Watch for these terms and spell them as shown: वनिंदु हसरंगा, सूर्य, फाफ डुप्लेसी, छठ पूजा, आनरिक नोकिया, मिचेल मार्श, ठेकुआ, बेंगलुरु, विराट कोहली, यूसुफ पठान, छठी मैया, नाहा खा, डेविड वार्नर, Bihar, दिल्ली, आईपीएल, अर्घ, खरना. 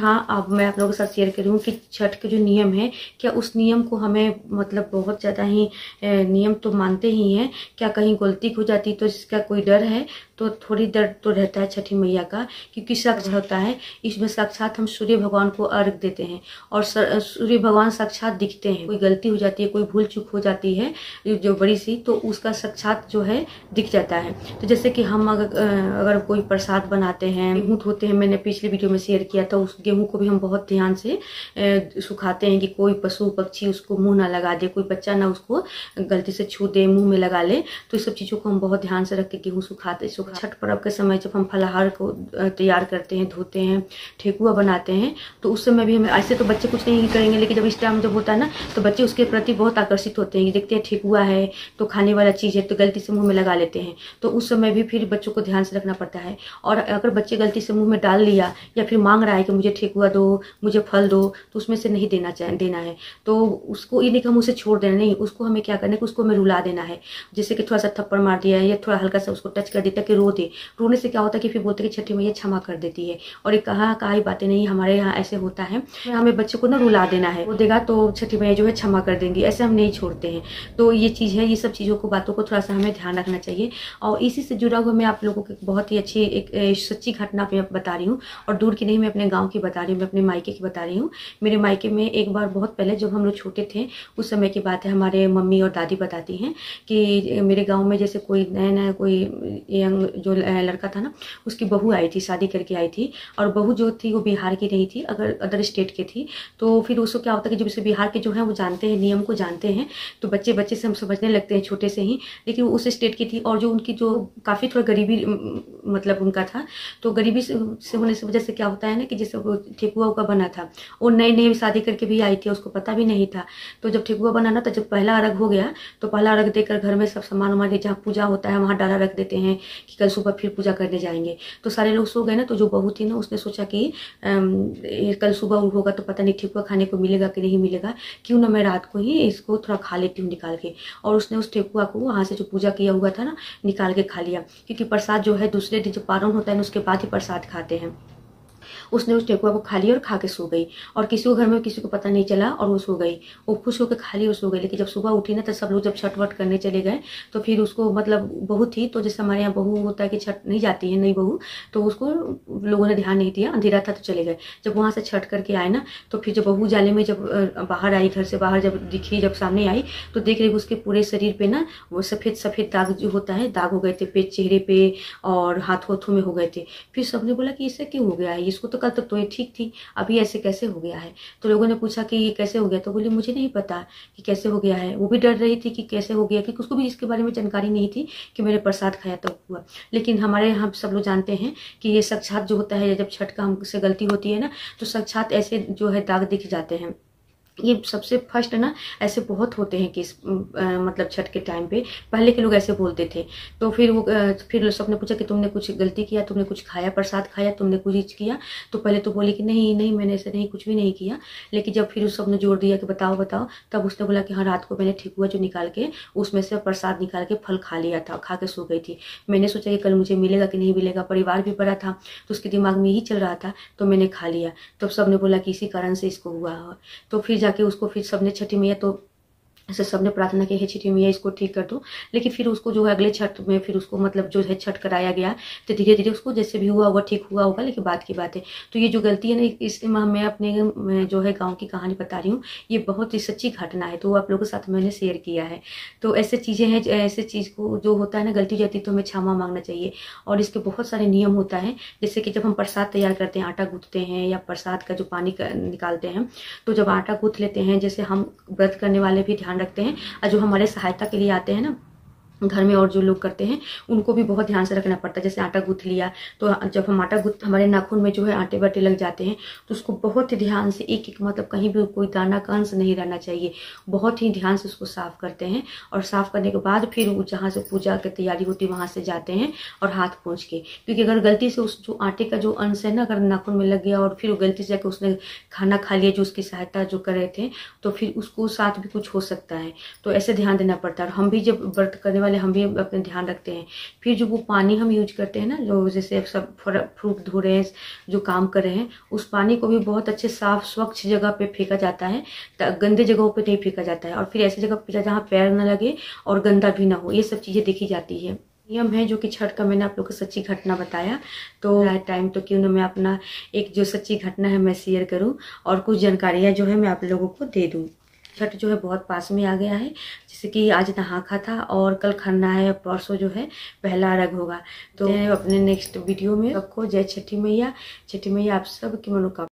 हाँ, अब मैं आप लोगों के साथ शेयर करूँ कि छठ के जो नियम है, क्या उस नियम को हमें मतलब बहुत ज़्यादा ही नियम तो मानते ही हैं, क्या कहीं गलती हो जाती तो इसका कोई डर है, तो थोड़ी डर तो रहता है छठी मैया का, क्योंकि साक्षात होता है इसमें, साक्षात हम सूर्य भगवान को अर्घ देते हैं और सूर्य भगवान साक्षात दिखते हैं। कोई गलती हो जाती है, कोई भूल चूक हो जाती है जो बड़ी सी, तो उसका साक्षात जो है दिख जाता है। तो जैसे कि हम अगर कोई प्रसाद बनाते हैं, गेहूँ धोते हैं, मैंने पिछले वीडियो में शेयर किया था, उस गेहूँ को भी हम बहुत ध्यान से सुखाते हैं कि कोई पशु पक्षी उसको मुँह ना लगा दे, कोई बच्चा ना उसको गलती से छू दे, मुँह में लगा ले। तो इस सब चीज़ों को हम बहुत ध्यान से रख के गेहूँ सुखाते। छठ पर्व के समय जब हम फलाहार को तैयार करते हैं, धोते हैं, ठेकुआ बनाते हैं, तो उस समय भी हमें, ऐसे तो बच्चे कुछ नहीं करेंगे, लेकिन जब इस टाइम जब होता है ना, तो बच्चे उसके प्रति बहुत आकर्षित होते हैं, देखते हैं ठेकुआ है तो खाने वाला चीज़ है, तो गलती से मुंह में लगा लेते हैं। तो उस समय भी फिर बच्चों को ध्यान से रखना पड़ता है। और अगर बच्चे गलती से मुँह में डाल लिया या फिर मांग रहा है कि मुझे ठेकुआ दो, मुझे फल दो, तो उसमें से नहीं देना है। तो उसको ये नहीं कि हम उसे छोड़ देना, नहीं, उसको हमें क्या करना है कि उसको हमें रुला देना है। जैसे कि थोड़ा सा थप्पड़ मार दिया या थोड़ा हल्का सा उसको टच कर दिया कि रो दे। रोने से क्या होता है कि फिर बोलते हैं कि छठी मैया क्षमा कर देती है। और ये कहा ही बातें नहीं, हमारे यहाँ ऐसे होता है, हमें बच्चों को ना रुला देना है, वो देगा तो छठी मैया जो है क्षमा कर देंगी, ऐसे हम नहीं छोड़ते हैं। तो ये चीज़ है, ये सब चीज़ों को, बातों को थोड़ा सा हमें ध्यान रखना चाहिए। और इसी से जुड़ा हुआ मैं आप लोगों की बहुत ही अच्छी एक सच्ची घटना मैं बता रही हूँ, और दूर की नहीं, मैं अपने गाँव की बता रही हूँ, मैं अपने मायके की बता रही हूँ। मेरे मायके में एक बार बहुत पहले जब हम लोग छोटे थे उस समय की बात है, हमारे मम्मी और दादी बताती हैं कि मेरे गाँव में जैसे कोई नया कोई जो लड़का था ना, उसकी बहू आई थी, शादी करके आई थी, और बहू जो थी वो बिहार की नहीं थी, अगर अदर स्टेट की थी। तो फिर उसको क्या होता है कि जब उसे बिहार के जो है वो जानते हैं, नियम को जानते हैं, तो बच्चे बच्चे से हम समझने लगते हैं छोटे से ही। लेकिन वो उस स्टेट की थी, और जो उनकी जो काफ़ी थोड़ा गरीबी मतलब उनका था, तो गरीबी से होने से वजह से क्या होता है ना कि जैसे वो ठेकुआ का बना था, वो नई नई शादी करके भी आई थी, उसको पता भी नहीं था। तो जब ठेकुआ बना ना, तो जब पहला अर्घ हो गया, तो पहला अर्घ देकर घर में सब सामान वामान जहाँ पूजा होता है वहाँ डाला रख देते हैं कि कल सुबह फिर पूजा करने जाएंगे। तो सारे लोग सो गए ना, तो जो बहू थी ना, उसने सोचा कि कल सुबह होगा तो पता नहीं ठेकुआ खाने को मिलेगा कि नहीं मिलेगा, क्यों ना मैं रात को ही इसको थोड़ा खा लेती हूँ निकाल के। और उसने उस ठेकुआ को वहाँ से जो पूजा किया हुआ था ना, निकाल के खा लिया, क्योंकि प्रसाद जो है दूसरे दिन जो पारण होता है ना, उसके बाद ही प्रसाद खाते हैं। उसने उस ठेकुआ को खा लिया और खा के सो गई, और किसी को घर में किसी को पता नहीं चला, और वो सो गई, वो खुश होकर खा ली और सो गई। लेकिन जब सुबह उठी ना, तो सब लोग जब छठ वट करने चले गए, तो फिर उसको मतलब बहू थी, तो जैसे हमारे यहाँ बहू होता है कि छठ नहीं जाती है, नहीं बहू, तो उसको लोगों ने ध्यान नहीं दिया, अंधेरा था तो चले गए। जब वहाँ से छठ करके आए ना, तो फिर जब बहू जाले में जब बाहर आई, घर से बाहर जब दिखी, जब सामने आई, तो देख रही उसके पूरे शरीर पर ना वो सफ़ेद सफ़ेद दाग जो होता है, दाग हो गए थे पे, चेहरे पर और हाथों में हो गए थे। फिर सबने बोला कि इससे क्यों हो गया है, इसको तो कल तक तो ये ठीक थी, अभी ऐसे कैसे हो गया है। तो लोगों ने पूछा कि ये कैसे हो गया, तो बोली मुझे नहीं पता कि कैसे हो गया है। वो भी डर रही थी कि कैसे हो गया, क्योंकि उसको भी इसके बारे में जानकारी नहीं थी कि मैंने प्रसाद खाया तो हुआ। लेकिन हमारे यहाँ सब लोग जानते हैं कि ये साक्षात जो होता है, जब छठ का हमसे गलती होती है ना, तो साक्षात ऐसे जो है दाग दिख जाते हैं। ये सबसे फर्स्ट ना ऐसे बहुत होते हैं कि मतलब छठ के टाइम पे पहले के लोग ऐसे बोलते थे। तो फिर वो फिर सबने पूछा कि तुमने कुछ गलती किया, तुमने कुछ खाया, प्रसाद खाया, तुमने कुछ किया? तो पहले तो बोली कि नहीं, मैंने ऐसे नहीं, कुछ भी नहीं किया। लेकिन जब फिर उस सबने जोड़ दिया कि बताओ बताओ, तब उसने बोला कि हाँ, रात को मैंने ठेकुआ जो निकाल के उसमें से प्रसाद निकाल के फल खा लिया था, खा के सो गई थी। मैंने सोचा कि कल मुझे मिलेगा कि नहीं मिलेगा, परिवार भी बड़ा था तो उसके दिमाग में यही चल रहा था, तो मैंने खा लिया। तब सबने बोला कि इसी कारण से इसको हुआ। तो फिर जाके उसको फिर सबने छठी मैया तो ऐसे सबने प्रार्थना की है, छठी मैया इसको ठीक कर दो। लेकिन फिर उसको जो है अगले छठ में फिर उसको मतलब जो है छठ कराया गया, तो धीरे धीरे उसको जैसे भी हुआ होगा ठीक हुआ होगा, लेकिन बात की बात है। तो ये जो गलती है ना, इसलिए मैं अपने जो है गांव की कहानी बता रही हूँ, ये बहुत ही सच्ची घटना है, तो आप लोगों के साथ मैंने शेयर किया है। तो ऐसे चीज़ें हैं, ऐसे चीज़ को जो होता है ना, गलती जाती है तो हमें क्षमा मांगना चाहिए। और इसके बहुत सारे नियम होता है, जैसे कि जब हम प्रसाद तैयार करते हैं, आटा गूँथते हैं या प्रसाद का जो पानी निकालते हैं, तो जब आटा गूँथ लेते हैं, जैसे हम व्रत करने वाले भी रखते हैं, और जो हमारे सहायता के लिए आते हैं ना घर में, और जो लोग करते हैं उनको भी बहुत ध्यान से रखना पड़ता है। जैसे आटा गूँथ लिया, तो जब हम आटा गूँथ, हमारे नाखून में जो है आटे बाटे लग जाते हैं, तो उसको बहुत ही ध्यान से एक एक मतलब कहीं भी कोई दाना कंस नहीं रहना चाहिए, बहुत ही ध्यान से उसको साफ़ करते हैं। और साफ़ करने के बाद फिर जहाँ से पूजा की तैयारी होती है वहाँ से जाते हैं और हाथ पोंछ के, क्योंकि अगर गलती से उस जो आटे का जो अंश है ना, अगर नाखून में लग गया और फिर गलती से जाकर उसने खाना खा लिया जो उसकी सहायता जो कर रहे थे, तो फिर उसको साथ भी कुछ हो सकता है। तो ऐसे ध्यान देना पड़ता है। और हम भी जब व्रत करने वाले हम भी अपना ध्यान रखते हैं। फिर जो वो पानी हम यूज करते हैं ना, जो जैसे सब फ्रूट धो रहे हैं, जो काम कर रहे हैं, उस पानी को भी बहुत अच्छे साफ स्वच्छ जगह पे फेंका जाता है, गंदे जगहों पे नहीं फेंका जाता है। और फिर ऐसी जगह पे फेंका जहाँ पैर ना लगे और गंदा भी ना हो, ये सब चीज़ें देखी जाती है। नियम है जो कि छठ का मैंने आप लोग को सच्ची घटना बताया, तो टाइम तो क्यों ना मैं अपना एक जो सच्ची घटना है मैं शेयर करूं और कुछ जानकारियां जो है मैं आप लोगों को दे दूं। छठ जो है बहुत पास में आ गया है, जैसे कि आज नहा खा था और कल खरना है, परसों जो है पहला अर्घ होगा। तो अपने नेक्स्ट वीडियो में रखो। जय छठी मैया। छठी मैया आप सब की मनोकामना